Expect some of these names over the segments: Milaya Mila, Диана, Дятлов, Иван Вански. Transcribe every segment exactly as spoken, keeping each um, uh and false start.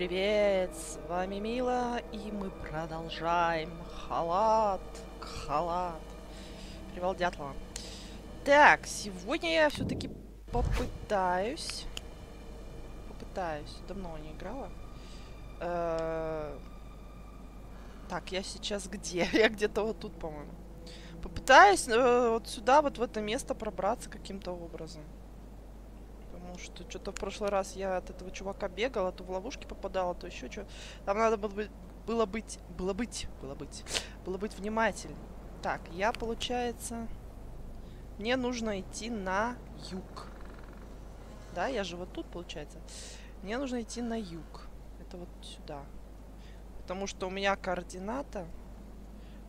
привет! С вами Мила, и мы продолжаем халат, халат. Привал Дятлова. Так, сегодня я все-таки попытаюсь, попытаюсь. Давно не играла. Э-э- так, я сейчас где? Я где-то вот тут, по-моему. Попытаюсь э-э- вот сюда, вот в это место пробраться каким-то образом. Что что-то в прошлый раз я от этого чувака бегала, то в ловушки попадала, то еще что. Там надо было быть, было быть, было быть, было быть, было быть внимательным. Так, я, получается, мне нужно идти на юг. Да, я же вот тут, получается. Мне нужно идти на юг. Это вот сюда. Потому что у меня координата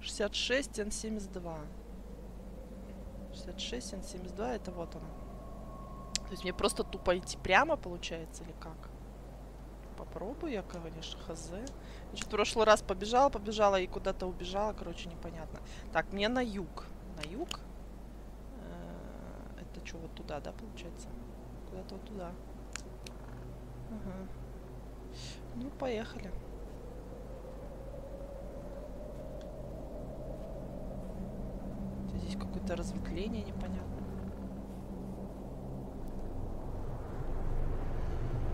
шестьдесят шесть эн семьдесят два. шестьдесят шесть эн семьдесят два, это вот оно. То есть мне просто тупо идти прямо, получается, или как? Попробую я, конечно, хз. Значит, в прошлый раз побежала, побежала и куда-то убежала, короче, непонятно. Так, мне на юг. На юг. Это что, вот туда, да, получается? Куда-то вот туда. Ага. Ну, поехали. Здесь какое-то разветвление непонятно.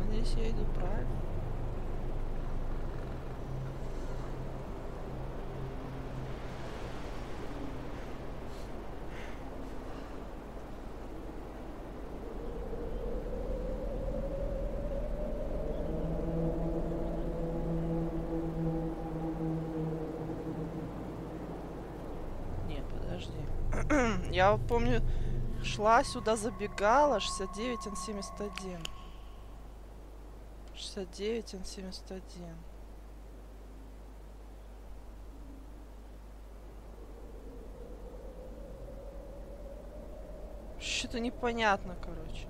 Здесь я иду правильно. Нет, подожди. Я помню, шла сюда, забегала. шестьдесят девять эн семьдесят один. шестьдесят девять эн семьдесят один. Что-то непонятно, короче.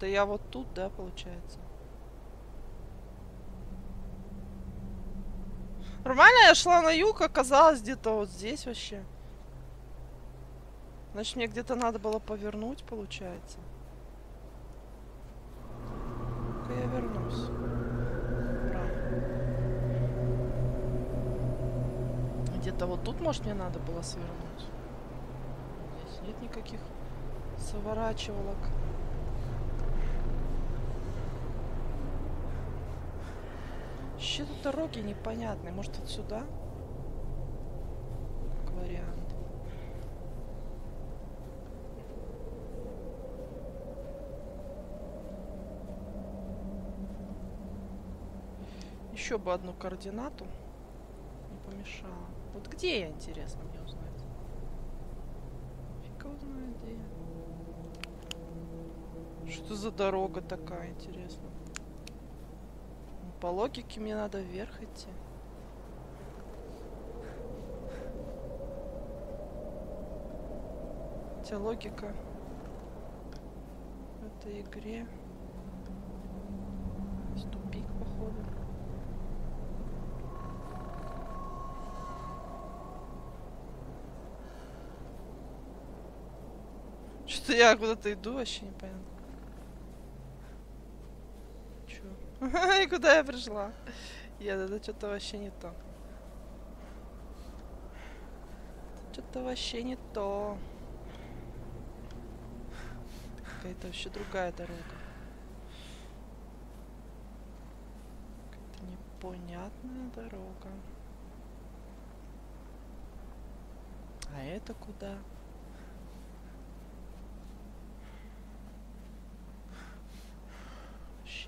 Да я вот тут, да, получается. Нормально я шла на юг, оказалась где-то вот здесь вообще. Значит, мне где-то надо было повернуть, получается. Я вернусь. Где-то вот тут, может, мне надо было свернуть. Здесь нет никаких сворачивалок. Щит дороги непонятные. Может, вот сюда? Как вариант. Еще бы одну координату не помешало. Вот где я, интересно, мне узнать? Фиг его знает, где я. Что за дорога такая, интересно? По логике мне надо вверх идти. Хотя логика в этой игре. Есть тупик, походу. Что-то я куда-то иду, вообще непонятно. Чё? И куда я пришла? Я, это что-то вообще не то. Что-то вообще не то. Какая-то вообще другая дорога. Какая-то непонятная дорога. А это куда?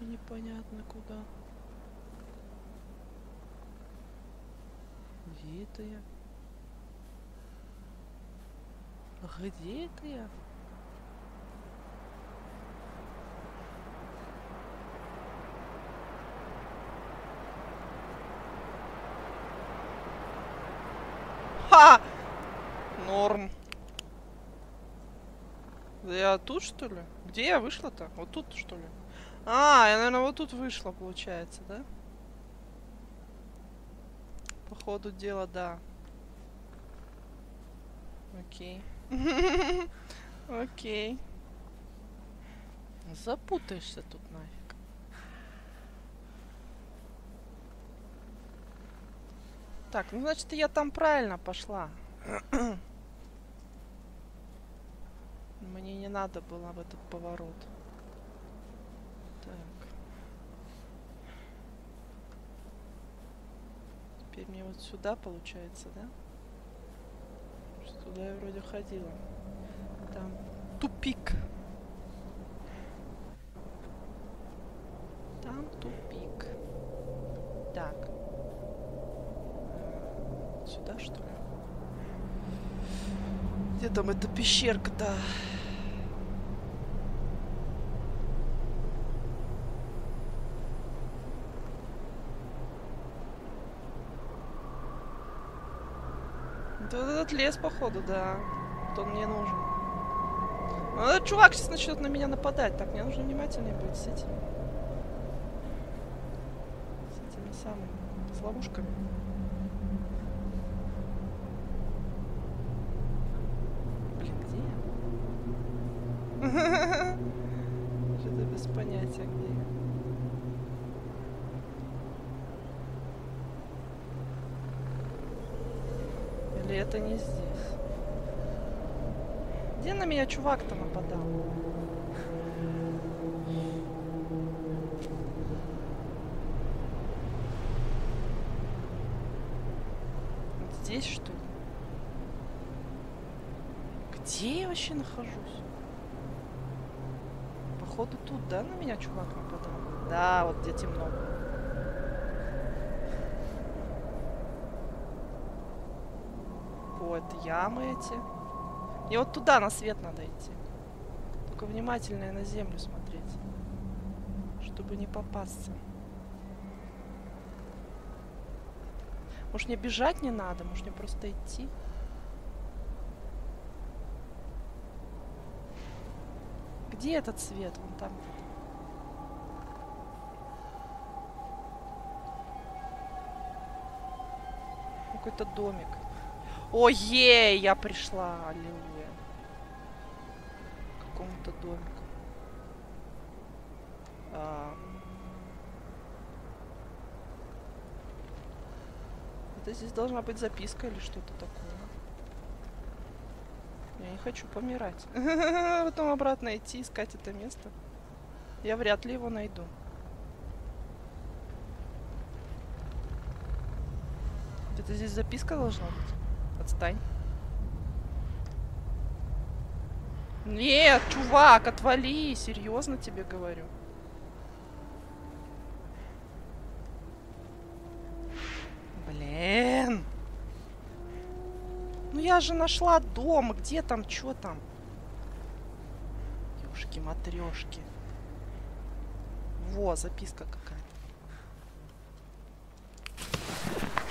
Непонятно куда. Где это я? Где это я? Ха! Норм. Да я тут, что ли? Где я вышла-то? Вот тут, что ли? А, я, наверное, вот тут вышла, получается, да? По ходу дела, да. Окей. Окей. Запутаешься тут нафиг. Так, ну значит, я там правильно пошла. Мне не надо было в этот поворот. Так. Теперь мне вот сюда получается, да? Туда я вроде ходила. Там тупик. Там тупик. Так. Сюда, что ли? Где там эта пещерка-то? Вот этот лес, походу, да. Вот он мне нужен. Но этот чувак сейчас начнет на меня нападать. Так, мне нужно внимательнее быть с этими. С этими самыми. С ловушками. Блин, где я? Что-то без понятия, где я. Это не здесь. Где на меня чувак-то нападал? Здесь, что ли? Где я вообще нахожусь? Походу, тут, да, на меня чувак нападал? Да, вот где темно. Это ямы эти. Мне вот туда на свет надо идти. Только внимательно на землю смотреть. Чтобы не попасться. Может, мне бежать не надо? Может, мне просто идти? Где этот свет? Вон там. Какой-то домик. Ой-ей, я пришла, аллилуйя. К какому-то домику. А... Это здесь должна быть записка или что-то такое. Я не хочу помирать. Потом обратно идти, искать это место. Я вряд ли его найду. Это здесь записка должна быть? Отстань. Нет, чувак, отвали. Серьезно тебе говорю. Блин. Ну я же нашла дом. Где там, что там? Ёшки-матрешки. Во, записка какая-то.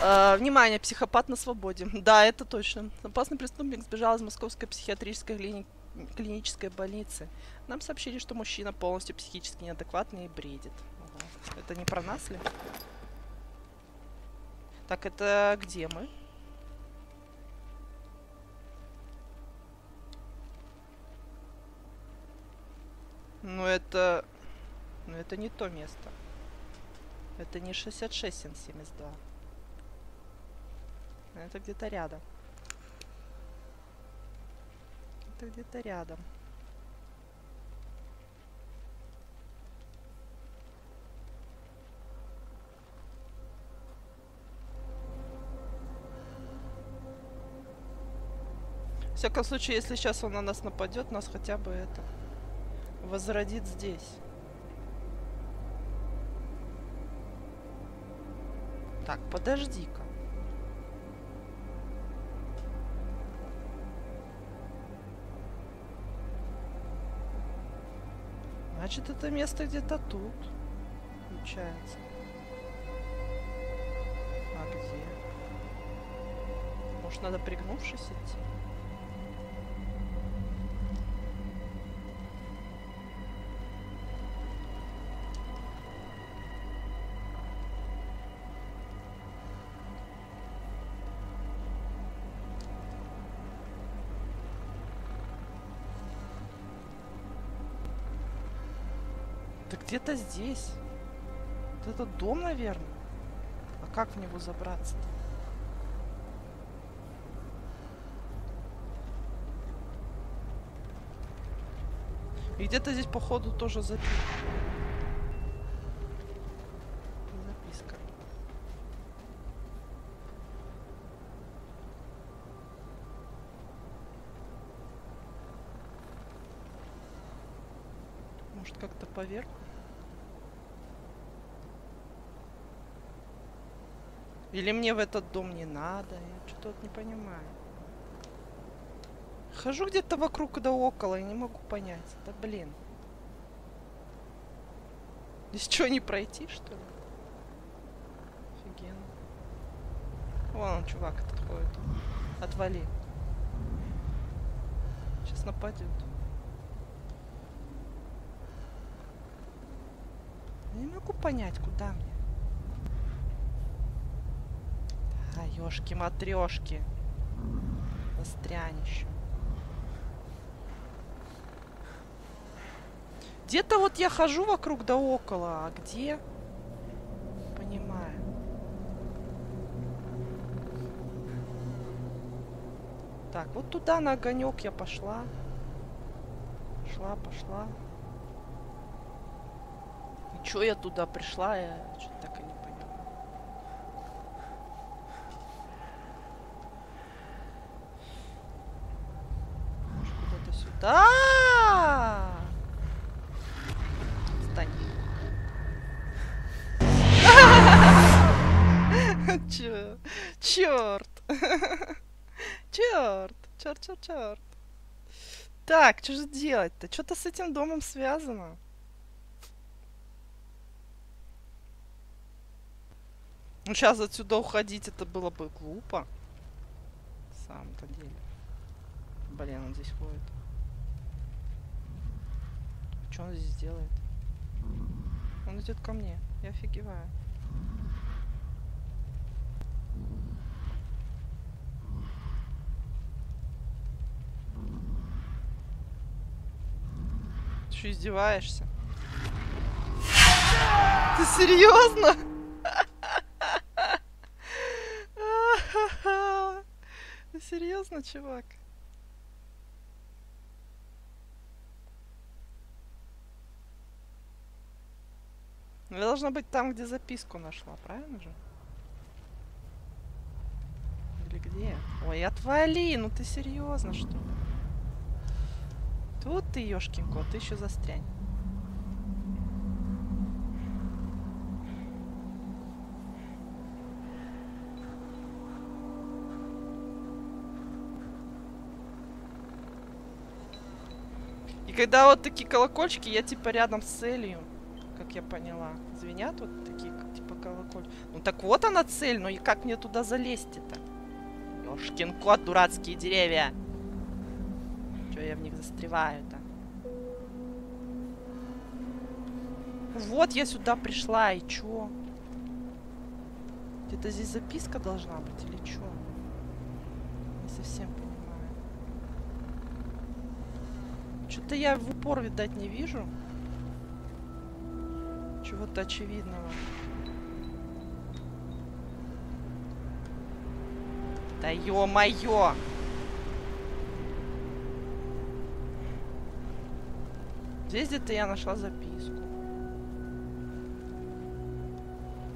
Uh, внимание, психопат на свободе. Да, это точно. Опасный преступник сбежал из московской психиатрической клини... клинической больницы. Нам сообщили, что мужчина полностью психически неадекватный и бредит. Uh-huh. Это не про нас ли? Так, это где мы? Ну это... Ну это не то место. Это не шестьдесят шесть семьдесят два. Это где-то рядом. Это где-то рядом. В всяком случае, если сейчас он на нас нападет, нас хотя бы это возродит здесь. Так, подожди-ка. Значит, это место где-то тут, получается. А где? Может, надо пригнувшись идти? Где-то здесь. Вот этот дом, наверное. А как в него забраться-то? И где-то здесь, походу, тоже записка. Записка. Может, как-то поверх? Или мне в этот дом не надо? Я что-то вот не понимаю. Хожу где-то вокруг да около и не могу понять. Да блин. Здесь что, не пройти, что ли? Офигенно. Вон он, чувак, этот ходит. Отвали. Сейчас нападет. Я не могу понять, куда мне. Да, ёшки-матрёшки. Застрянь еще. Где-то вот я хожу вокруг да около, а где? Понимаю. Так, вот туда на огонек я пошла. Пошла, пошла. И чё я туда пришла, я что-то так и не поняла. Может, куда-то сюда? Черт! Черт! Черт, черт, черт! Так, что же делать-то? Что-то с этим домом связано. Ну, сейчас отсюда уходить это было бы глупо. На самом-то деле. Блин, он здесь ходит. Что он здесь делает? Он идет ко мне. Я офигеваю. Ты издеваешься? Ты серьезно? Ты серьезно, чувак? Я должна быть там, где записку нашла, правильно же? Или где? Ой, отвали, ну ты серьезно, что ли? Тут ты, ёшкин кот, ты еще застрянь. И когда вот такие колокольчики, я типа рядом с целью, как я поняла, звенят вот такие типа колокольчики. Ну так вот она цель, но и как мне туда залезть-то? Ёшкин кот, дурацкие деревья. Я в них застреваю-то. Вот я сюда пришла, и чё? Где-то здесь записка должна быть, или чё? Не совсем понимаю. Что-то я в упор, видать, не вижу. Чего-то очевидного. Да ё-моё! Здесь где-то я нашла записку.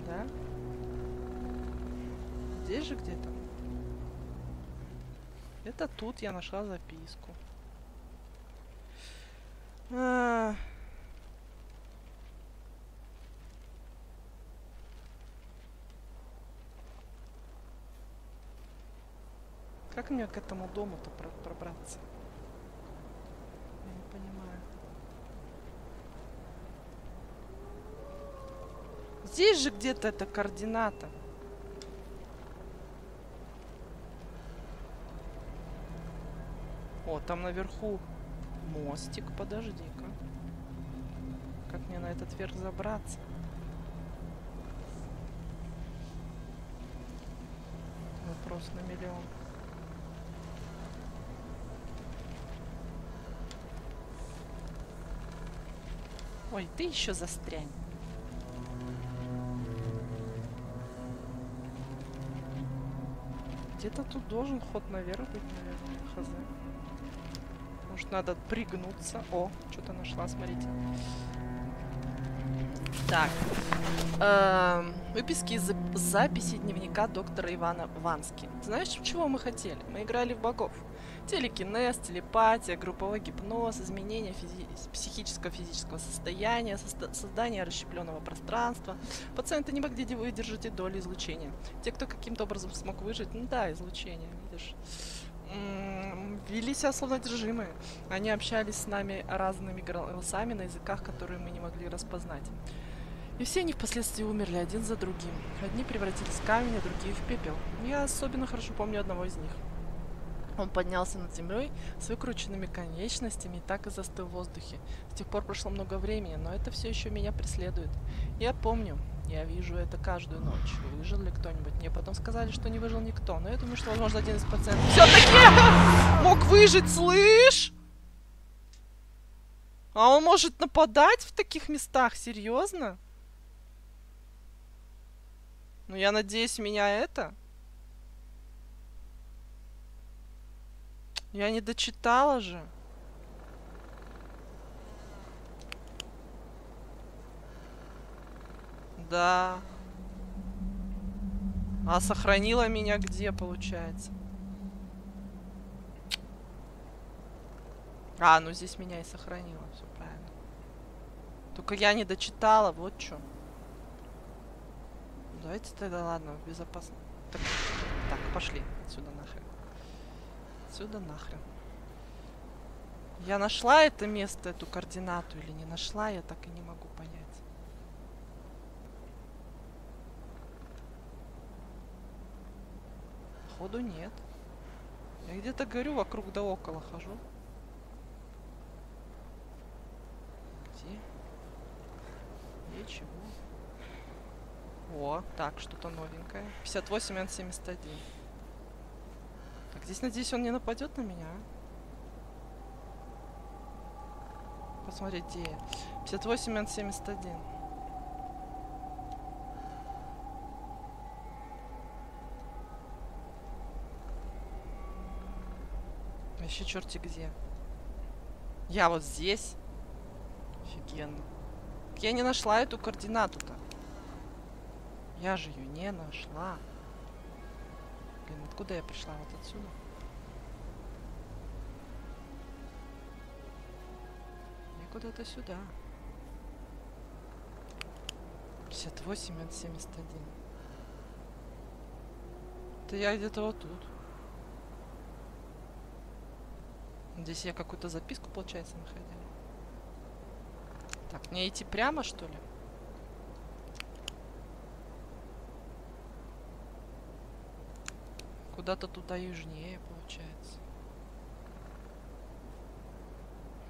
Да? Здесь же где-то. Это тут я нашла записку. А -а -а. Как мне к этому дому-то пробраться? Я не понимаю. Здесь же где-то эта координата. О, там наверху мостик. Подожди-ка. Как мне на этот верх забраться? Вопрос на миллион. Ой, ты еще застрянь. Где-то тут должен ход наверх быть, наверное, хз. Может, надо пригнуться. О, что-то нашла, смотрите. Так. Эм, выписки из записи дневника доктора Ивана Вански. Знаешь, чего мы хотели? Мы играли в богов. Телекинез, телепатия, групповой гипноз, изменение психического-физического состояния, со создание расщепленного пространства. Пациенты не могли выдержать и доли излучения. Те, кто каким-то образом смог выжить, ну да, излучение, видишь. Вели себя словно одержимые. Они общались с нами разными голосами на языках, которые мы не могли распознать. И все они впоследствии умерли один за другим. Одни превратились в камень, а другие в пепел. Я особенно хорошо помню одного из них. Он поднялся над землей с выкрученными конечностями и так и застыл в воздухе. С тех пор прошло много времени, но это все еще меня преследует. Я помню, я вижу это каждую ночь. Выжил ли кто-нибудь? Мне потом сказали, что не выжил никто, но я думаю, что, возможно, один из пациентов все-таки мог выжить, слышь? А он может нападать в таких местах? Серьезно? Ну, я надеюсь, меня это... Я не дочитала же. Да. А сохранила меня где, получается? А, ну здесь меня и сохранила. Все правильно. Только я не дочитала, вот что. Давайте тогда, ладно, безопасно. Так, так, пошли сюда нахрен. Отсюда нахрен. Я нашла это место, эту координату или не нашла, я так и не могу понять. Походу нет. Я где-то горю, вокруг да около хожу. Где? Где чего? О, так, что-то новенькое. пятьдесят восемь эн семьдесят один. Так, здесь, надеюсь, он не нападет на меня. Посмотреть, где я. пятьдесят восемь эн семьдесят один. Вообще, черти где. Я вот здесь. Офигенно. Я не нашла эту координату-то. Я же ее не нашла. Блин, откуда я пришла? Вот отсюда. Я куда-то сюда. пятьдесят восемь эн семьдесят один. Это я где-то вот тут. Здесь я какую-то записку, получается, находила. Так, мне идти прямо, что ли? Куда-то туда южнее, получается.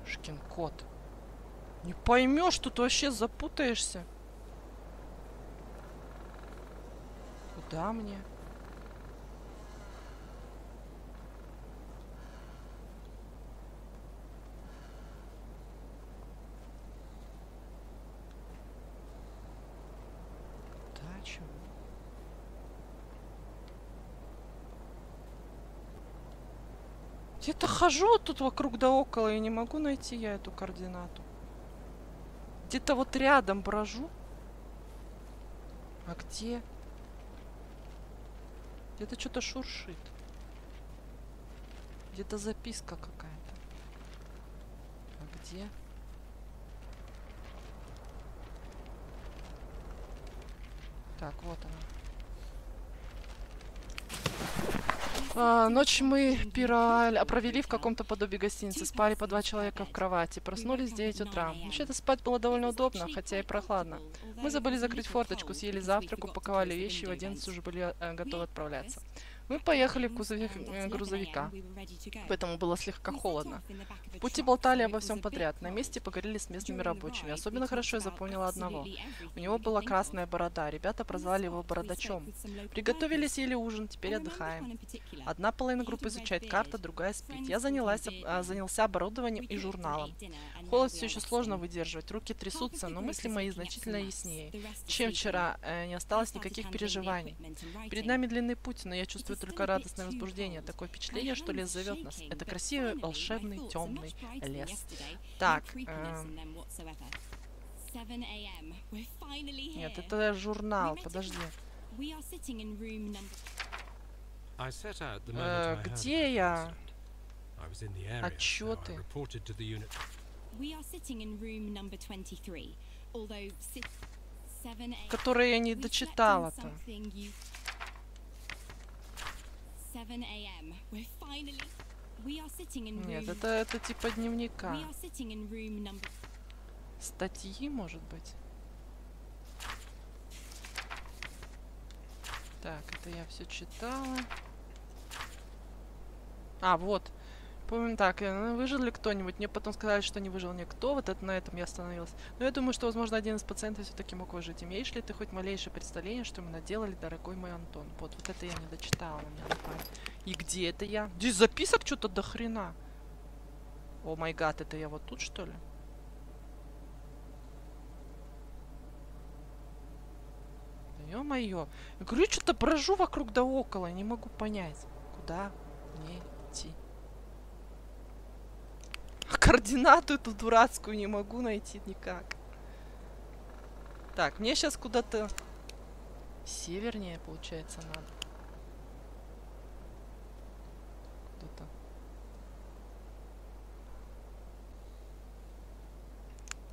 Шкин кот. Не поймешь, тут вообще запутаешься. Куда мне? Куда, чего? Где-то хожу тут вокруг да около и не могу найти я эту координату. Где-то вот рядом брожу. А где? Где-то что-то шуршит. Где-то записка какая-то. А где? Так, вот она. А, ночь мы пирали, а провели в каком-то подобии гостиницы. Спали по два человека в кровати. Проснулись в девять утра. Вообще-то спать было довольно удобно, хотя и прохладно. Мы забыли закрыть форточку, съели завтрак, упаковали вещи, в одиннадцать уже были э, готовы отправляться. Мы поехали в кузове э, грузовика, поэтому было слегка холодно. В пути болтали обо всем подряд. На месте поговорили с местными рабочими. Особенно хорошо я запомнила одного. У него была красная борода. Ребята прозвали его бородачом. Приготовили, съели ужин, теперь отдыхаем. Одна половина группы изучает карты, другая спит. Я занялась, а, занялся оборудованием и журналом. Холод все еще сложно выдерживать, руки трясутся, но мысли мои значительно яснее. Чем вчера, э, не осталось никаких переживаний. Перед нами длинный путь, но я чувствую чувствую только радостное возбуждение. Такое впечатление, что лес зовет нас. Это красивый, волшебный, темный лес. Так. Э... Нет, это журнал. Подожди. Э, где я? Отчеты. Которые я не дочитала-то. Нет, это, это типа дневника. Статьи, может быть? Так, это я все читала. А, вот. Помню, так, выжил ли кто-нибудь? Мне потом сказали, что не выжил никто. Вот это, на этом я остановилась. Но я думаю, что, возможно, один из пациентов все-таки мог выжить. Имеешь ли ты хоть малейшее представление, что мы наделали, дорогой мой Антон? Вот, вот это я не дочитала. И где это я? Здесь записок что-то до хрена. О май гад, это я вот тут, что ли? Ё-моё. Я говорю, что-то брожу вокруг да около. Не могу понять, куда мне идти. Координату эту дурацкую не могу найти никак. Так, мне сейчас куда-то севернее, получается, надо. Куда-то.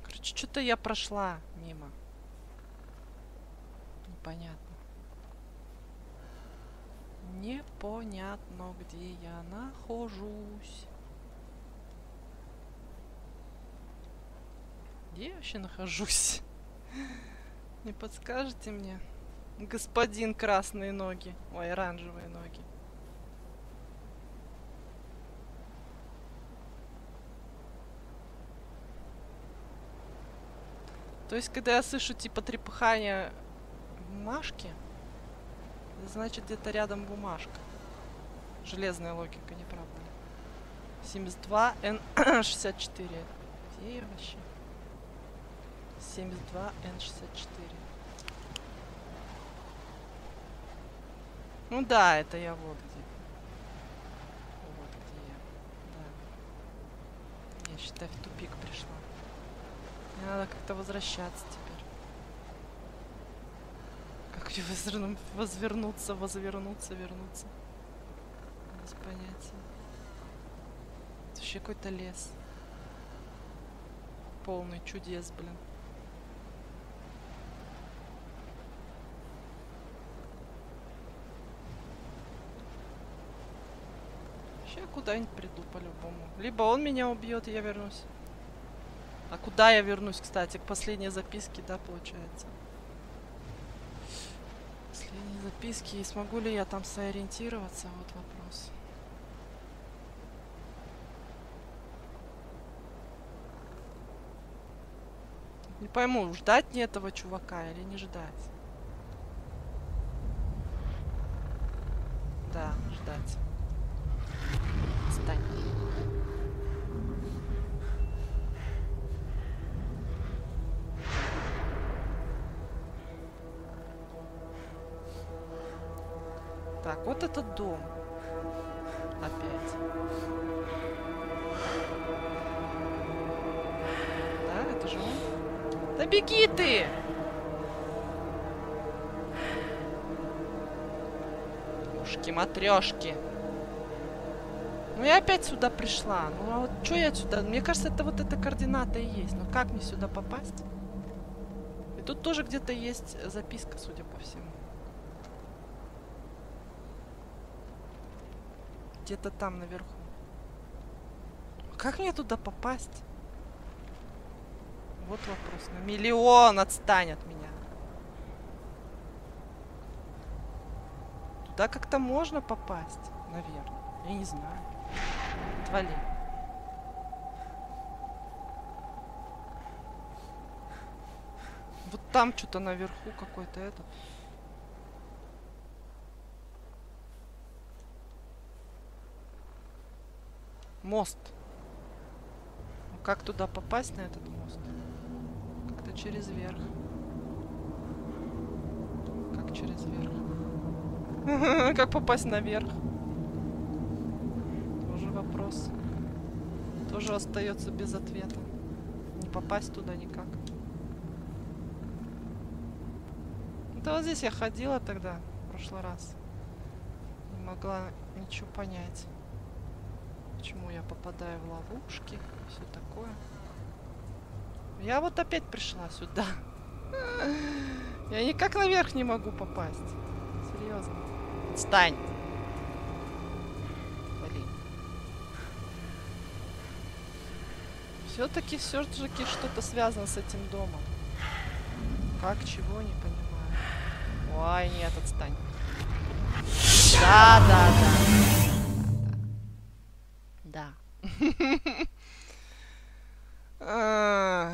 Короче, что-то я прошла мимо. Непонятно. Непонятно, где я нахожусь. Где я вообще нахожусь? Не подскажете мне? Господин красные ноги. Ой, оранжевые ноги. То есть, когда я слышу, типа, трепыхание бумажки, значит, где-то рядом бумажка. Железная логика, не правда ли? семьдесят два Н шестьдесят четыре. Где я вообще? семьдесят два Н шестьдесят четыре. Ну да, это я вот где. Вот где я. Да. Я, считай, в тупик пришла. Мне надо как-то возвращаться теперь. Как мне возверну... возвернуться, возвернуться, вернуться? Без понятия. Это вообще какой-то лес. Полный чудес, блин. Я куда-нибудь приду по-любому. Либо он меня убьет, и я вернусь. А куда я вернусь, кстати? К последней записке, да, получается? Последние записки. И смогу ли я там сориентироваться? Вот вопрос. Не пойму, ждать мне этого чувака или не ждать? Да, ждать. Стань. Так, вот этот дом. Опять. Да, это же он. Да беги ты! Ушки-матрешки. Ну я опять сюда пришла. Ну а вот что я сюда? Мне кажется, это вот эта координата и есть. Но как мне сюда попасть? И тут тоже где-то есть записка, судя по всему. Где-то там наверху. Как мне туда попасть? Вот вопрос. На миллион отстань от меня. Туда как-то можно попасть, наверное. Я не знаю. Отвали. Вот там что-то наверху какой-то этот. Мост. Как туда попасть, на этот мост? Как-то через верх. Как через верх. Как попасть наверх? Тоже вопрос. Тоже остается без ответа. Не попасть туда никак. Да вот здесь я ходила тогда, в прошлый раз. Не могла ничего понять. Почему я попадаю в ловушки и все такое. Я вот опять пришла сюда. Я никак наверх не могу попасть. Серьезно. Отстань. Блин. Все-таки все-таки что-то связано с этим домом. Как, чего, не понимаю. Ой, нет, отстань. Да, да, да. Да.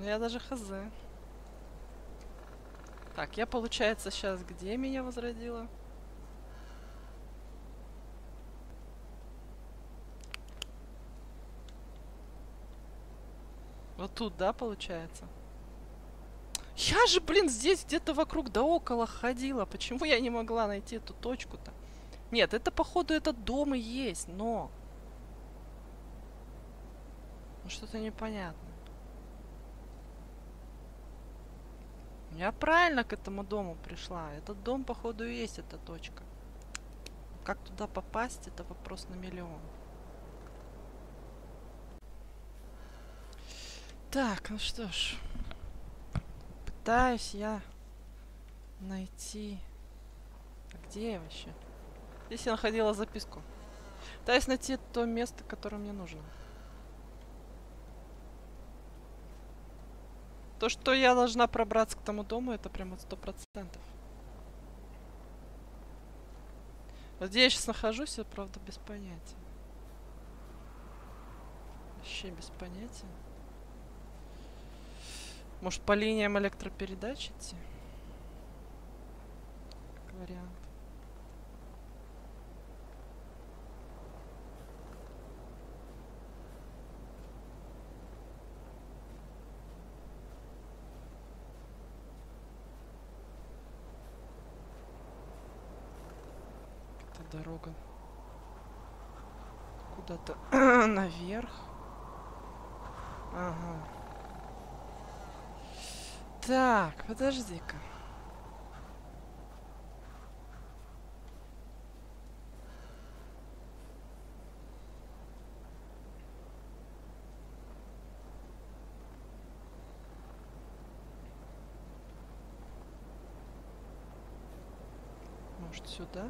Я даже хз. Так, я, получается, сейчас где меня возродила? Вот тут, да, получается? Я же, блин, здесь где-то вокруг да около ходила. Почему я не могла найти эту точку-то? Нет, это, походу, это дом и есть, но... Ну, что-то непонятно. Я правильно к этому дому пришла. Этот дом, походу, и есть эта точка. Как туда попасть, это вопрос на миллион. Так, ну что ж. Пытаюсь я найти... Где я вообще? Здесь я находила записку. Пытаюсь найти то место, которое мне нужно. То, что я должна пробраться к тому дому, это прямо сто процентов. Вот где я сейчас нахожусь, я, правда, без понятия. Вообще без понятия. Может, по линиям электропередач идти? Как вариант. Дорога куда-то наверх. Ага. Так, подожди-ка. Может, сюда?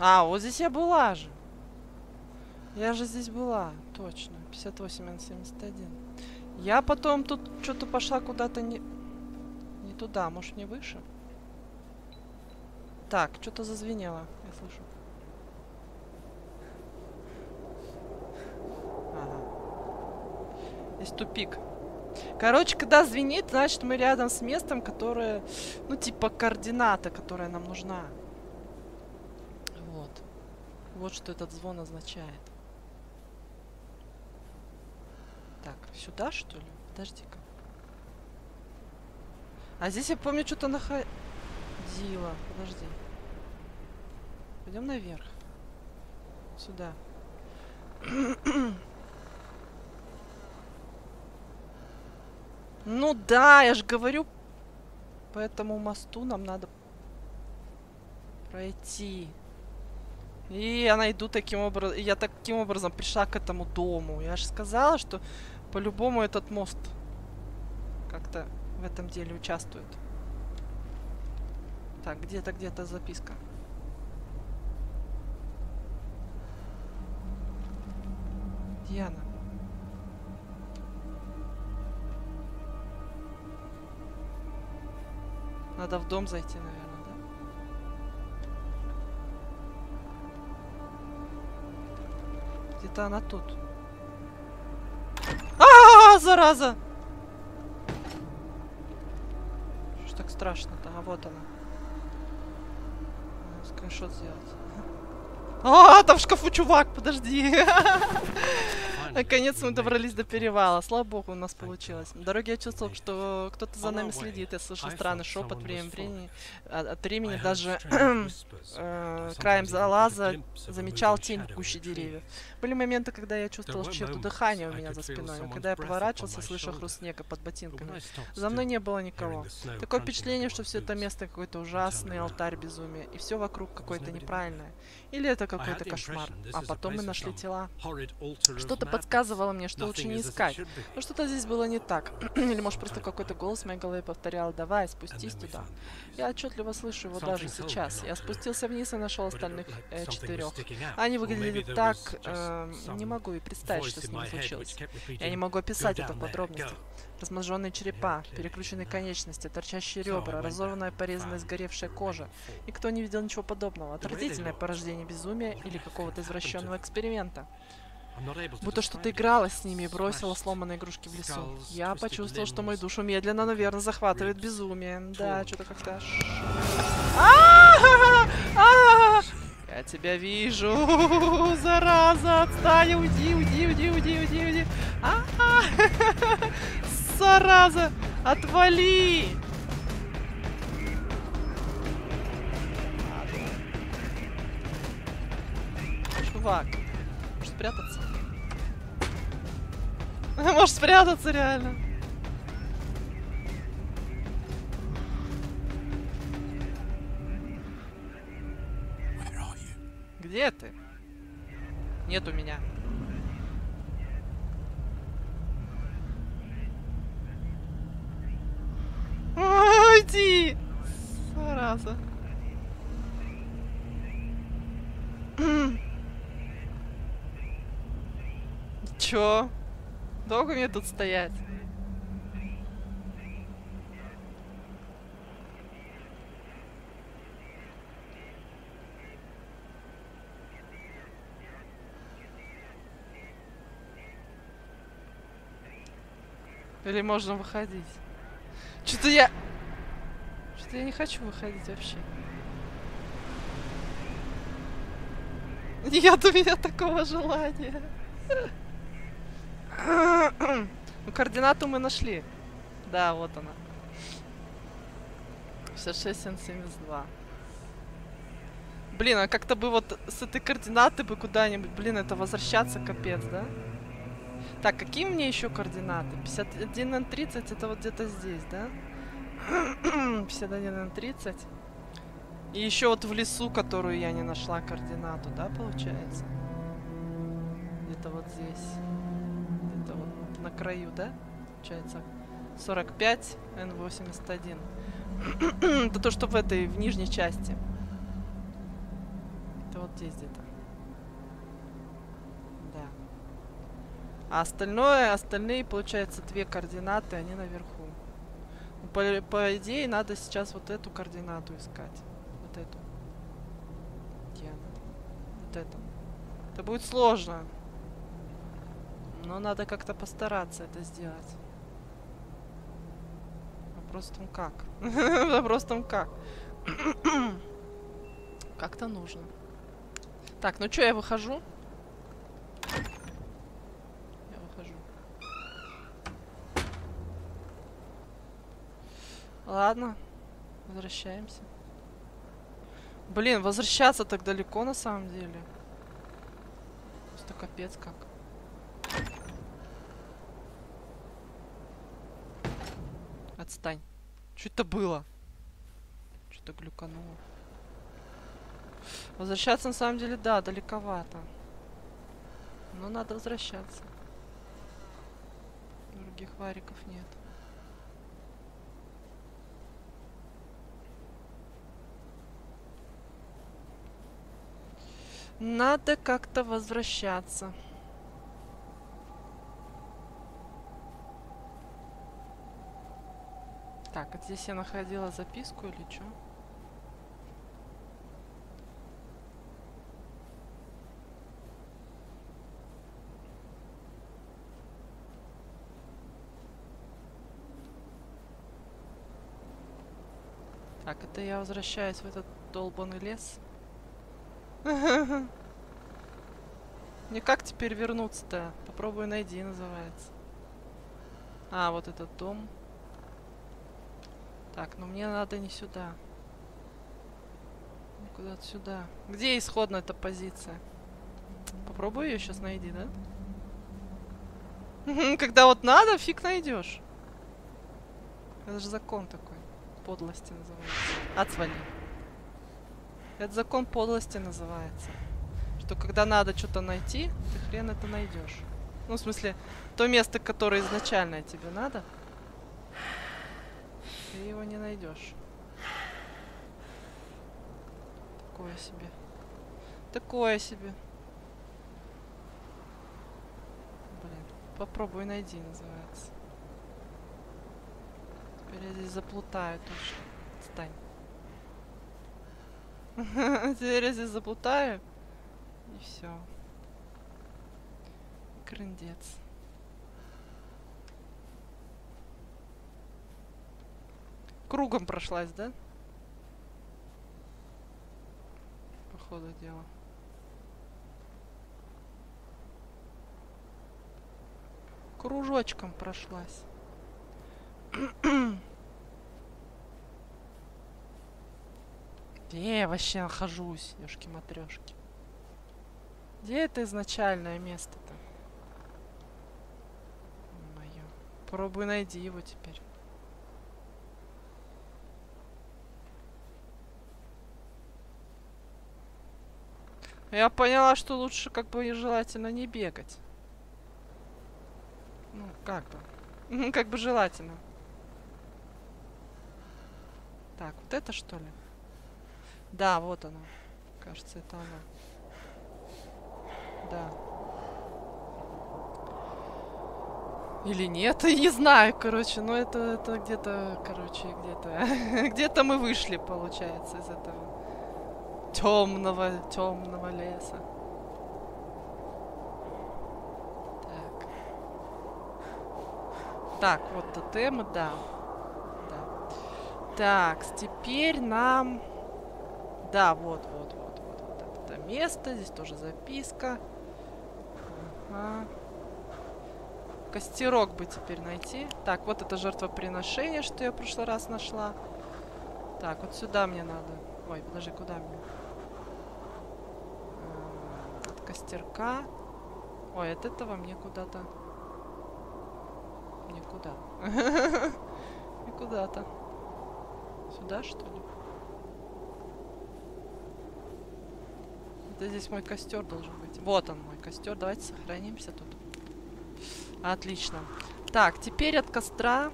А, вот здесь я была же. Я же здесь была, точно. пятьдесят восемь на семьдесят один. Я потом тут что-то пошла куда-то не... Не туда, может, не выше? Так, что-то зазвенело, я слышу. Ага. Здесь тупик. Короче, когда звенит, значит, мы рядом с местом, которое... Ну, типа координата, которая нам нужна. Вот что этот звон означает. Так, сюда, что ли? Подожди-ка. А здесь я помню, что-то находила. Подожди. Пойдем наверх. Сюда. Ну да, я же говорю. По этому мосту нам надо пройти. И я найду таким образом... Я таким образом пришла к этому дому. Я же сказала, что по-любому этот мост как-то в этом деле участвует. Так, где-то, где-то записка. Диана. Надо в дом зайти, наверное. Это она тут. А-а-а, зараза! Что ж так страшно-то? А вот она. скриншот сделать. А, там в шкафу чувак, подожди. Наконец мы добрались до перевала. Слава богу, у нас получилось. На дороге я чувствовал, что кто-то за нами следит. Я слышал странный шепот время времени. От времени даже краем залаза замечал тень в гуще деревьев. Были моменты, когда я чувствовал чье-то дыхание у меня за спиной. Но когда я поворачивался, слышал хруст снега под ботинками. За мной не было никого. Такое впечатление, что все это место какой-то ужасный алтарь безумия. И все вокруг какое-то неправильное. Или это какой-то кошмар. А потом мы нашли тела. Что-то подсказывало мне, что лучше не искать. Но что-то здесь было не так. Или, может, просто какой-то голос в моей голове повторял: «Давай, спустись туда». Я отчетливо слышу его даже сейчас. Я спустился вниз и нашел остальных э, четырех. Они выглядели так... Э, не могу и представить, что с ним случилось. Я не могу описать это в подробностях. Размозженные черепа, перекрученные конечности, торчащие ребра, разорванная, порезанная, сгоревшая кожа. Никто не видел ничего подобного. Отвратительное порождение безумия или какого-то извращенного эксперимента. Будто что-то играла с ними и бросила сломанные игрушки в лесу. Я почувствовал, что мою душу медленно, но верно захватывает безумие. Да, что-то как-то... Я тебя вижу, зараза, отстань, уйди, уйди, уйди, уйди, уйди, уйди. Зараза, отвали! Чувак, можешь спрятаться? Можешь спрятаться, реально. Где ты? Нет у меня. Уйди! Зараза. Чё? Долго мне тут стоять? Или можно выходить? Что-то я... Что-то я не хочу выходить вообще. Нет у меня такого желания. Ну, координату мы нашли. Да, вот она. шестьдесят шесть семьдесят два. Блин, а как-то бы вот с этой координаты бы куда-нибудь... Блин, это возвращаться капец, да? Так, какие мне еще координаты? пятьдесят один на тридцать, это вот где-то здесь, да? пятьдесят один на тридцать. И еще вот в лесу, которую я не нашла координату, да, получается? Где-то вот здесь. Где-то вот на краю, да? Получается сорок пять эн восемьдесят один. Это то, что в этой, в нижней части. Это вот здесь где-то. А остальное, остальные, получается, две координаты, они наверху. По, по идее, надо сейчас вот эту координату искать. Вот эту. Где она? Вот эту. Это будет сложно. Но надо как-то постараться это сделать. Вопрос в том, как. Вопрос в том, как. Как-то нужно. Так, ну что, я выхожу? Ладно, возвращаемся. Блин, возвращаться так далеко на самом деле. Просто капец как. Отстань. Что это было? Что-то глюкануло. Возвращаться на самом деле, да, далековато. Но надо возвращаться. Других вариков нет. Надо как-то возвращаться. Так, а здесь я находила записку или что? Так, это я возвращаюсь в этот долбанный лес. Мне как теперь вернуться-то? Попробуй найди, называется. А, вот этот дом. Так, ну мне надо не сюда. Куда-то сюда. Где исходная эта позиция? Попробую ее сейчас найди, да? Когда вот надо, фиг найдешь. Это же закон такой. Подлости называется. Отзвони. Это закон подлости называется. Что когда надо что-то найти, ты хрен это найдешь. Ну, в смысле, то место, которое изначально тебе надо, ты его не найдешь. Такое себе. Такое себе. Блин, попробуй найди, называется. Теперь я здесь заплутаю тоже. Отстань. Теперь я здесь заплутаю. И все. Крындец. Кругом прошлась, да? По ходу дела. Кружочком прошлась. Где я вообще нахожусь, ёшки-матрёшки? Где это изначальное место-то? Моё. Пробуй найди его теперь. Я поняла, что лучше как бы желательно не бегать. Ну, как бы. Как бы желательно. Так, вот это что ли? Да, вот оно. Кажется, это оно. Да. Или нет, не знаю, короче, но это, это где-то, короче, где-то, где-то мы вышли, получается, из этого темного, темного леса. Так. Так, вот тотемы, да. да. Так, теперь нам, да, вот, вот, вот, вот, вот это место, здесь тоже записка. Ага. Костерок бы теперь найти. Так, вот это жертвоприношение, что я в прошлый раз нашла. Так, вот сюда мне надо. Ой, подожди, куда мне? От костерка. Ой, от этого мне куда-то. Мне куда? И куда-то. Сюда, что ли? Это здесь мой костер должен быть. Вот он, мой костер. Давайте сохранимся тут. Отлично. Так, теперь от костра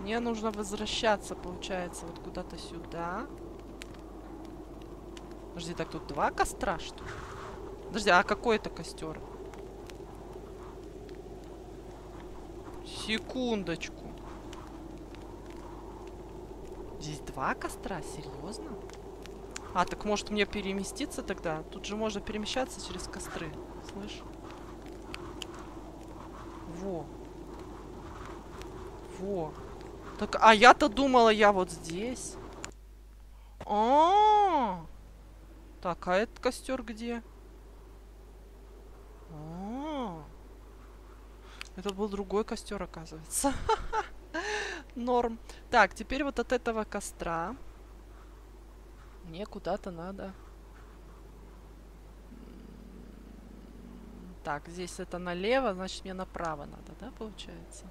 мне нужно возвращаться, получается, вот куда-то сюда. Подожди, так тут два костра, что ли? Подожди, а какой это костер? Секундочку. Здесь два костра? Серьезно? А, так может мне переместиться тогда? Тут же можно перемещаться через костры. Слышь? Во. Во. Так, а я-то думала, я вот здесь. А-а-а. Так, а этот костер где? А-а-а. Это был другой костер, оказывается. Норм. Так, теперь вот от этого костра мне куда-то надо. Так, здесь это налево, значит мне направо надо, да, получается?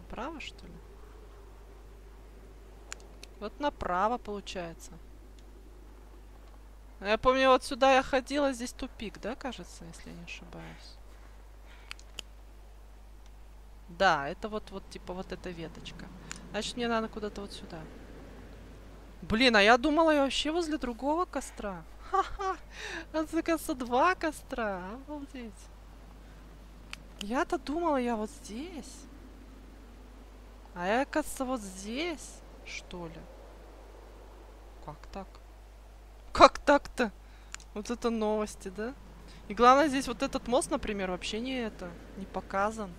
Направо, что ли? Вот направо, получается. Я помню, вот сюда я ходила, здесь тупик, да, кажется, если я не ошибаюсь? Да, это вот, вот типа вот эта веточка. Значит, мне надо куда-то вот сюда. Блин, а я думала, я вообще возле другого костра. Ха-ха! Оказывается, два костра. Обалдеть. Я-то думала, я вот здесь. А я, оказывается, вот здесь, что ли? Как так? Как так-то? Вот это новости, да? И главное, здесь вот этот мост, например, вообще не это, не показан.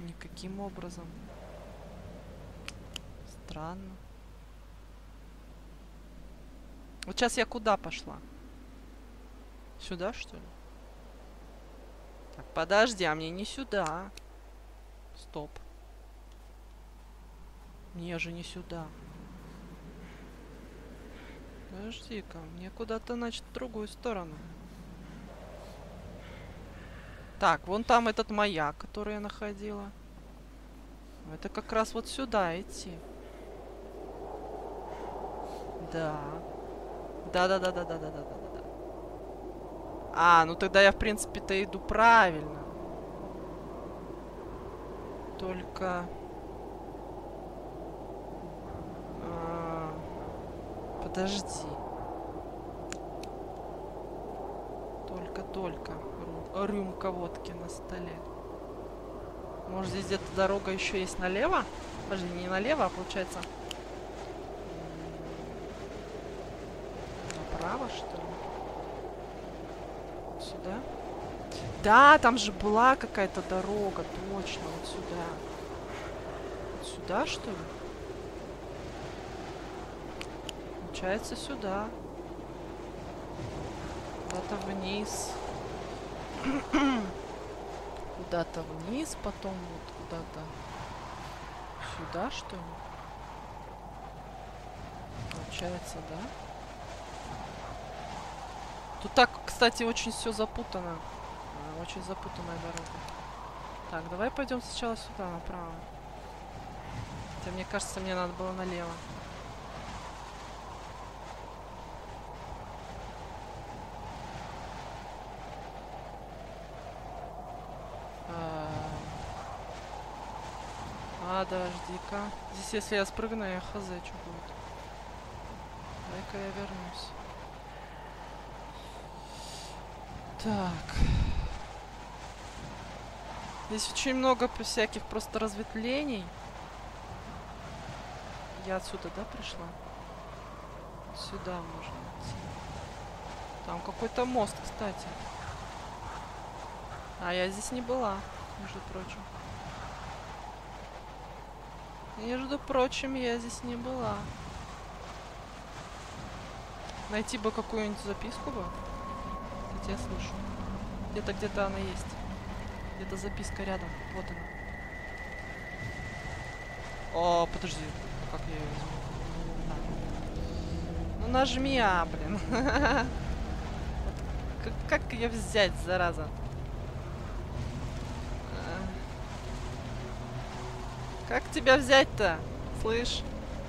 Никаким образом. Странно. Вот сейчас я куда пошла? Сюда, что ли? Так, подожди, а мне не сюда. Стоп. Мне же не сюда. Подожди-ка, мне куда-то, значит, в другую сторону. Так, вон там этот маяк, который я находила. Это как раз вот сюда идти. Да. Да-да-да-да-да-да-да-да-да. А, ну тогда я, в принципе-то, иду правильно. Только... А, подожди. Только-только. Рюмка водки на столе. Может, здесь где-то дорога еще есть налево? Подожди, не налево, а получается... Направо, что ли? Сюда? Да, там же была какая-то дорога, точно, вот сюда. Вот сюда, что ли? Получается, сюда. Куда-то вниз. Куда-то вниз, потом вот куда-то сюда, что ли? Получается, да? Тут так, кстати, очень все запутано. Очень запутанная дорога. Так, давай пойдем сначала сюда, направо. Хотя, мне кажется, мне надо было налево. Подожди-ка. Здесь, если я спрыгну, я хз, что будет. Дай-ка я вернусь. Так. Здесь очень много всяких просто разветвлений. Я отсюда, да, пришла? Сюда можно идти. Там какой-то мост, кстати. А я здесь не была, между прочим. Между прочим, я здесь не была. Найти бы какую-нибудь записку бы. Кстати, я слышу. Где-то, где-то она есть. Где-то записка рядом. Вот она. О, подожди. Как я ее возьму? Ну нажми, а, блин. Как ее взять, зараза? Как тебя взять-то? Слышь?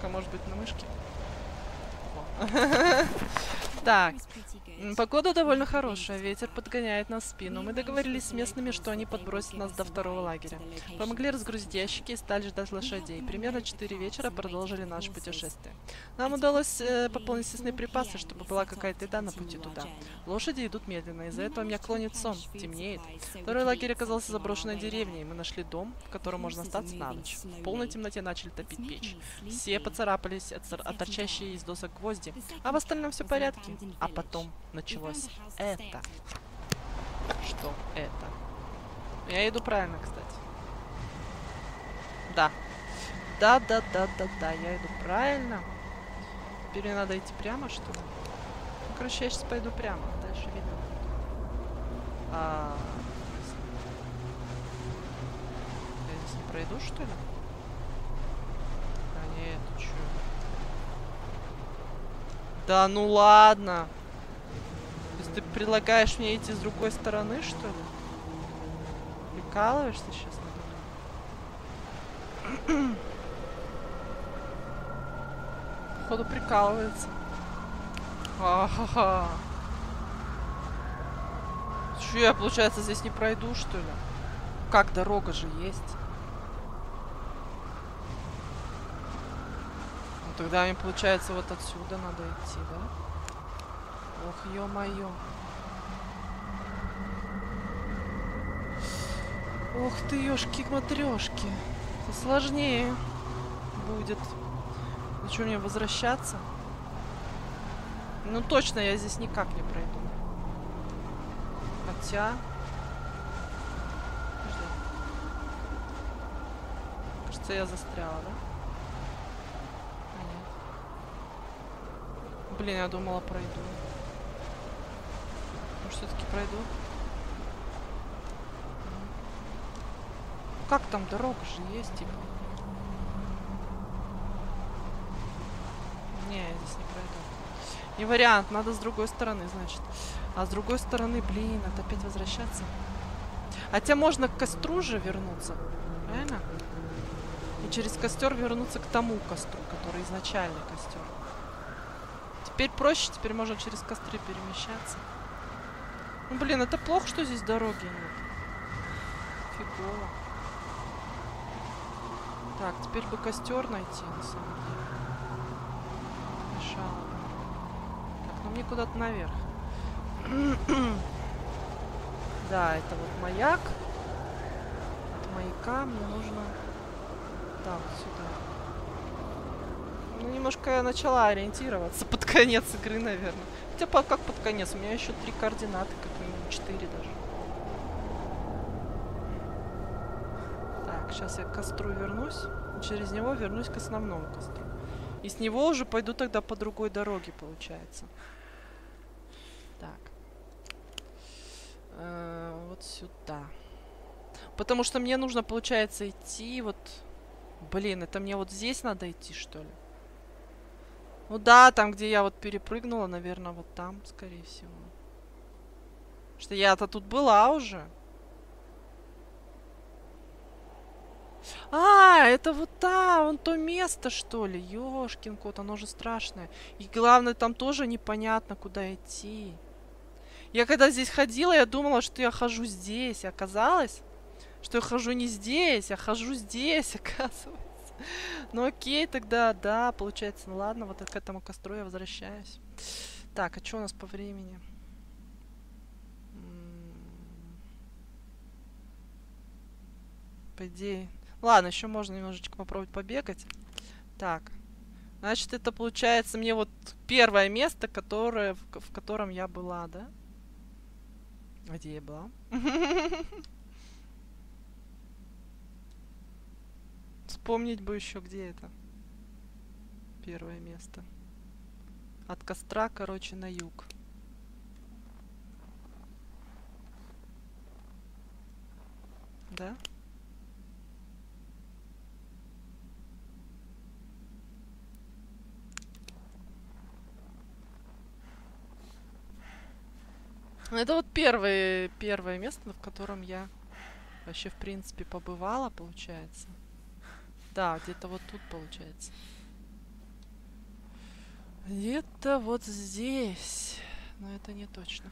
А может быть, на мышке? Так. Погода довольно хорошая. Ветер подгоняет нас в спину. Мы договорились с местными, что они подбросят нас до второго лагеря. Помогли разгрузить ящики и стали ждать лошадей. Примерно четыре вечера продолжили наше путешествие. Нам удалось э, пополнить съестные припасы, чтобы была какая-то еда на пути туда. Лошади идут медленно. Из-за этого меня клонит сон. Темнеет. Второй лагерь оказался заброшенной деревней. Мы нашли дом, в котором можно остаться на ночь. В полной темноте начали топить печь. Все поцарапались от, от торчащей из досок гвозди. А в остальном все в порядке. А потом... началось это. Что это? Я иду правильно, кстати. Да. Да, да, да, да, да. Я иду правильно. Теперь мне надо идти прямо, что ли? Ну, короче, я сейчас пойду прямо. Дальше видно. А... Я здесь не пройду, что ли? А нет, чё? Да ну ладно. Ты предлагаешь мне идти с другой стороны, что ли? Прикалываешься сейчас, наверное? Походу прикалывается. Ха-ха-ха. Чё, я, получается, здесь не пройду, что ли? Как, дорога же есть? Ну, тогда мне, получается, вот отсюда надо идти, да? Ох, ё-моё. Ох ты, ёшки-матрёшки. Сложнее будет. Ну что, мне возвращаться? Ну точно я здесь никак не пройду. Хотя... Подожди. Кажется, я застряла, да? Блин, я думала, пройду. Может, все-таки пройду? Как там дорога же есть, типа? Не, я здесь не пройду. Не вариант, надо с другой стороны, значит. А с другой стороны, блин, надо опять возвращаться. Хотя можно к костру же вернуться, правильно? И через костер вернуться к тому костру, который изначально костер. Теперь проще, теперь можно через костры перемещаться. Ну, блин, это плохо, что здесь дороги нет. Фигово. Так, теперь бы костер найти, на самом деле. Мешало. Так, ну мне куда-то наверх. Да, это вот маяк. От маяка мне нужно... Так, сюда. Ну, немножко я начала ориентироваться под конец игры, наверное. Хотя как под конец? У меня еще три координаты, как минимум четыре даже. Так, сейчас я к костру вернусь. И через него вернусь к основному костру. И с него уже пойду тогда по другой дороге, получается. Так. Э-э- вот сюда. Потому что мне нужно, получается, идти вот... Блин, это мне вот здесь надо идти, что ли? Ну да, там, где я вот перепрыгнула, наверное, вот там, скорее всего. Потому что я-то тут была уже. А, это вот там, вон то место, что ли? Ёшкин кот, оно же страшное. И главное, там тоже непонятно, куда идти. Я когда здесь ходила, я думала, что я хожу здесь. И оказалось, что я хожу не здесь, а хожу здесь, оказывается. Ну окей, тогда, да, получается, ну ладно, вот к этому костру я возвращаюсь. Так, а что у нас по времени? По идее... Ладно, еще можно немножечко попробовать побегать. Так, значит, это получается мне вот первое место, которое, в, в котором я была, да? Где я была? Вспомнить бы еще, где это первое место. От костра, короче, на юг. Да? Это вот первое, первое место, в котором я вообще, в принципе, побывала, получается. Да, где-то вот тут получается. Где-то вот здесь. Но это не точно.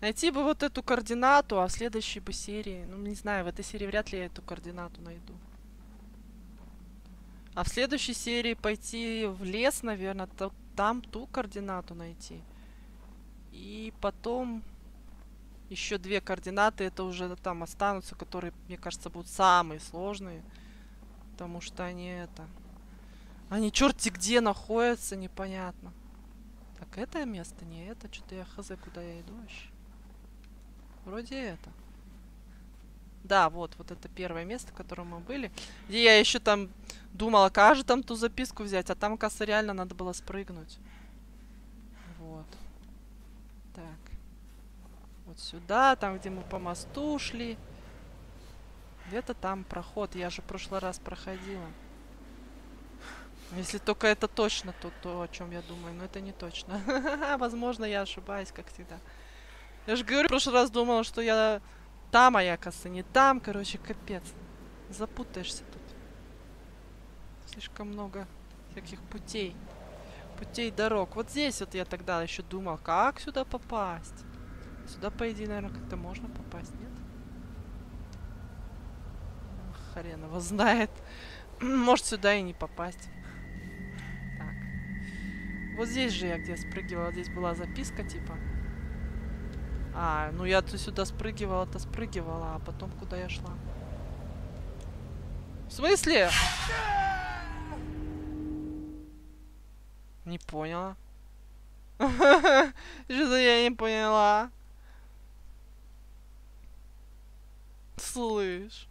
Найти бы вот эту координату, а в следующей бы серии... Ну, не знаю, в этой серии вряд ли я эту координату найду. А в следующей серии пойти в лес, наверное, там ту координату найти. И потом... Еще две координаты, это уже там останутся, которые, мне кажется, будут самые сложные. Потому что они это... Они черти где находятся, непонятно. Так, это место? Не это. Что-то я хз, куда я иду вообще. Вроде это. Да, вот, вот это первое место, в котором мы были. Где я еще там думала, как же там ту записку взять. А там, оказывается, реально надо было спрыгнуть. Вот. Так. Вот сюда, там, где мы по мосту шли. Где-то там проход. Я же в прошлый раз проходила. Если только это точно то, то, о чем я думаю. Но это не точно. Возможно, я ошибаюсь, как всегда. Я же говорю, в прошлый раз думала, что я там, а я, оказывается, не там. Короче, капец. Запутаешься тут. Слишком много всяких путей. Путей дорог. Вот здесь вот я тогда еще думал, как сюда попасть. Сюда, по идее, наверное, как-то можно попасть, нет? Хрен его знает. Может, сюда и не попасть. Так. Вот здесь же я где спрыгивала. Здесь была записка, типа. А, ну я-то сюда спрыгивала-то спрыгивала, а потом куда я шла? В смысле? Не поняла. Что-то я не поняла. Слышь.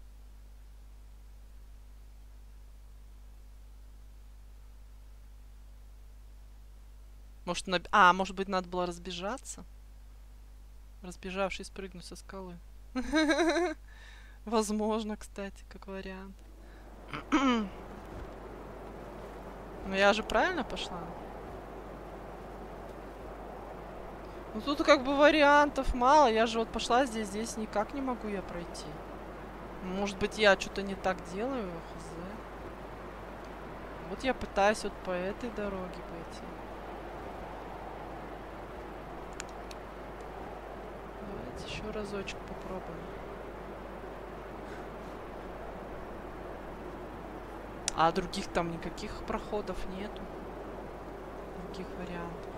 Может, наб... А, может быть, надо было разбежаться? Разбежавшись, прыгнуть со скалы. Возможно, кстати, как вариант. Но я же правильно пошла? Ну тут как бы вариантов мало. Я же вот пошла здесь, здесь никак не могу я пройти. Может быть, я что-то не так делаю, хз. Вот я пытаюсь вот по этой дороге пойти. Давайте еще разочек попробуем. А других там никаких проходов нету. Других вариантов.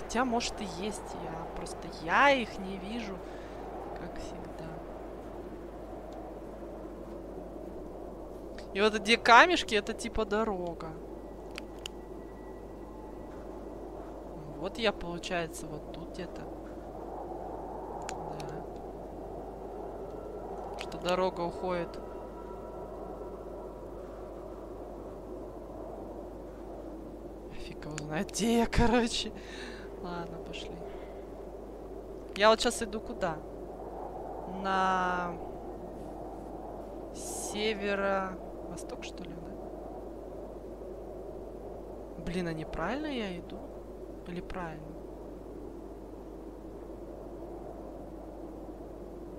Хотя, может, и есть. Я просто я их не вижу, как всегда. И вот где камешки, это типа дорога. Вот я, получается, вот тут где-то. Да. Что дорога уходит. Фиг его знает, где я, короче. Ладно, пошли. Я вот сейчас иду куда? На северо-восток, что ли, да? Блин, а неправильно я иду? Или правильно?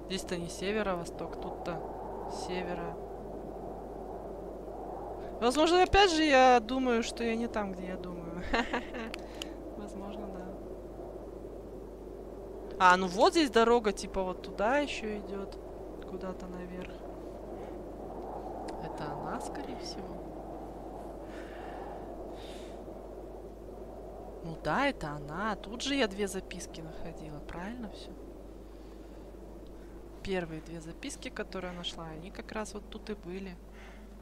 Здесь-то не северо-восток, тут-то северо. Возможно, опять же, я думаю, что я не там, где я думаю. Возможно, да. А, ну вот здесь дорога, типа вот туда еще идет. Куда-то наверх. Это она, скорее всего. Ну да, это она. Тут же я две записки находила, правильно все? Первые две записки, которые я нашла, они как раз вот тут и были.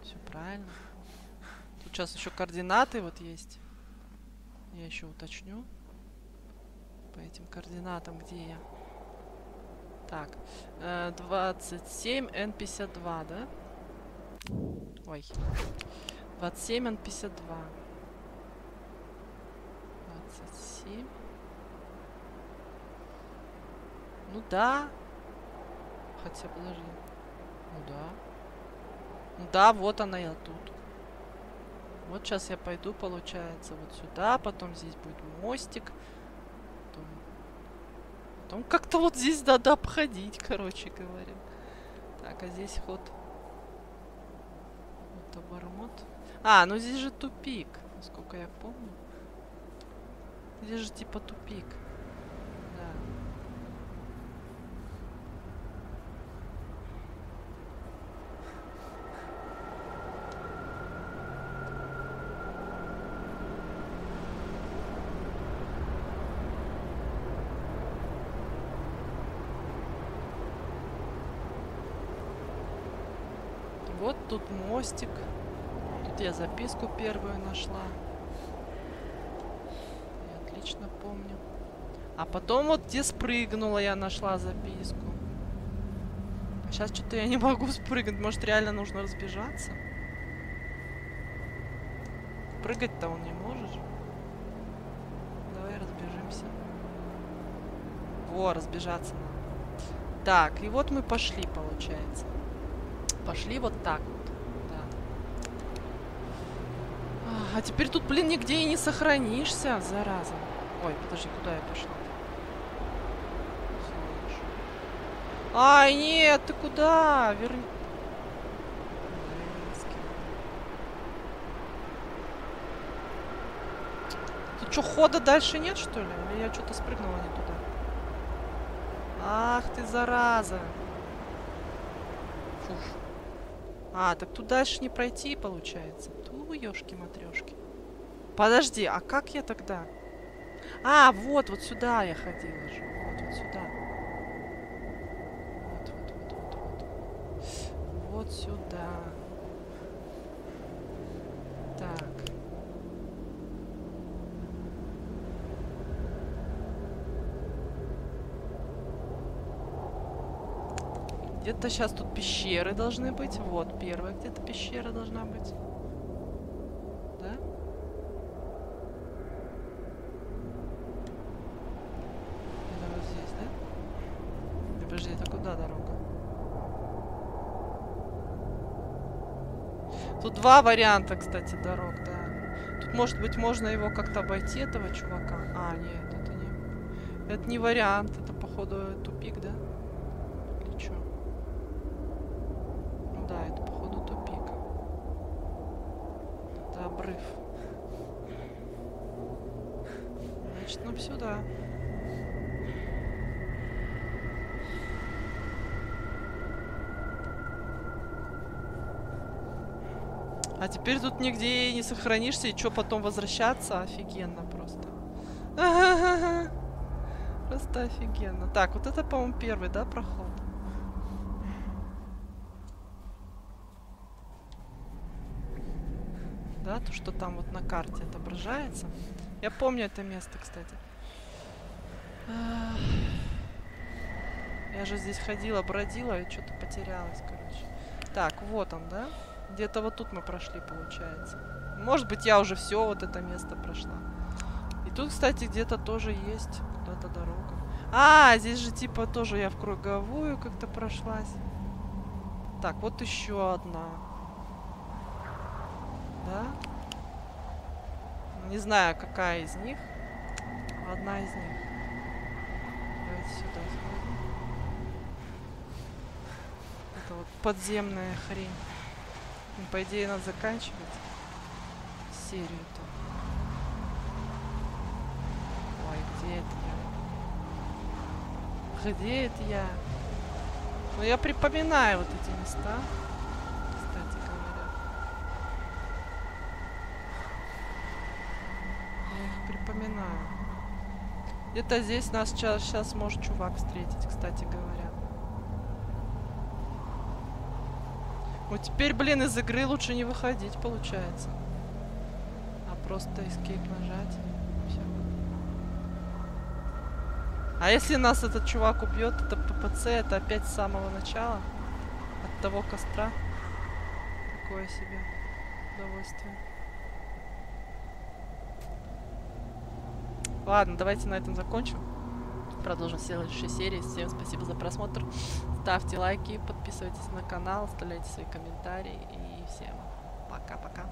Все правильно. Тут сейчас еще координаты вот есть. Я еще уточню. По этим координатам, где я. Так. двадцать семь эн пятьдесят два, да? Ой. двадцать семь эн пятьдесят два. двадцать семь. Ну да. Хотя, подожди. Ну да. Ну да, вот она я тут. Вот сейчас я пойду, получается, вот сюда. Потом здесь будет мостик. Потом, потом как-то вот здесь надо обходить, короче говоря. Так, а здесь ход. Вот обормот. А, ну здесь же тупик, насколько я помню. Здесь же типа тупик. Вот тут мостик. Тут я записку первую нашла. Я отлично помню. А потом вот где спрыгнула, я нашла записку. Сейчас что-то я не могу спрыгнуть. Может, реально нужно разбежаться? Прыгать-то он не может. Давай разбежимся. Во, разбежаться надо. Так, и вот мы пошли, получается. Пошли вот так вот. Да. А теперь тут, блин, нигде и не сохранишься, зараза. Ой, подожди, куда я пошла? Ай, нет, ты куда? Верни. Тут что, хода дальше нет, что ли? Или я что-то спрыгнула не туда? Ах ты, зараза. Фуф. А, так тут дальше не пройти, получается. Ту, ёшки-матрёшки. Подожди, а как я тогда? А, вот, вот сюда я ходила же. Вот, вот сюда. Вот, вот, вот, вот, вот. Вот сюда. Так. Где-то сейчас тут пещеры должны быть. Вот, первая где-то пещера должна быть. Да? туда дорога. Тут два варианта, кстати, дорог, да. Тут, может быть, можно его как-то обойти, этого чувака. А, нет, это не... Это не вариант, это, походу, тупик, да? Или что? Ну да, это, походу, тупик. Это обрыв. Значит, нам сюда. А теперь тут нигде не сохранишься, и что, потом возвращаться? Офигенно просто. А-ха-ха-ха. Просто офигенно. Так, вот это, по-моему, первый, да, проход? Да, то, что там вот на карте отображается. Я помню это место, кстати. Я же здесь ходила, бродила и что-то потерялась, короче. Так, вот он, да? Где-то вот тут мы прошли, получается. Может быть, я уже все вот это место прошла. И тут, кстати, где-то тоже есть куда-то дорога. А, здесь же типа тоже я в круговую как-то прошлась. Так, вот еще одна. Да? Не знаю, какая из них. Одна из них. Давайте сюда. Это вот подземная хрень. По идее, надо заканчивать серию-то. Ой, где это я? Где это я? Ну, я припоминаю вот эти места, кстати говоря. Я их припоминаю. Где-то здесь нас сейчас, сейчас может чувак встретить, кстати говоря. Вот теперь, блин, из игры лучше не выходить, получается. А просто escape нажать. Всё. А если нас этот чувак убьет, это ППЦ, это опять с самого начала. От того костра. Такое себе удовольствие. Ладно, давайте на этом закончим. Продолжим в следующей серии. Всем спасибо за просмотр. Ставьте лайки, подписывайтесь на канал, оставляйте свои комментарии. И всем пока-пока.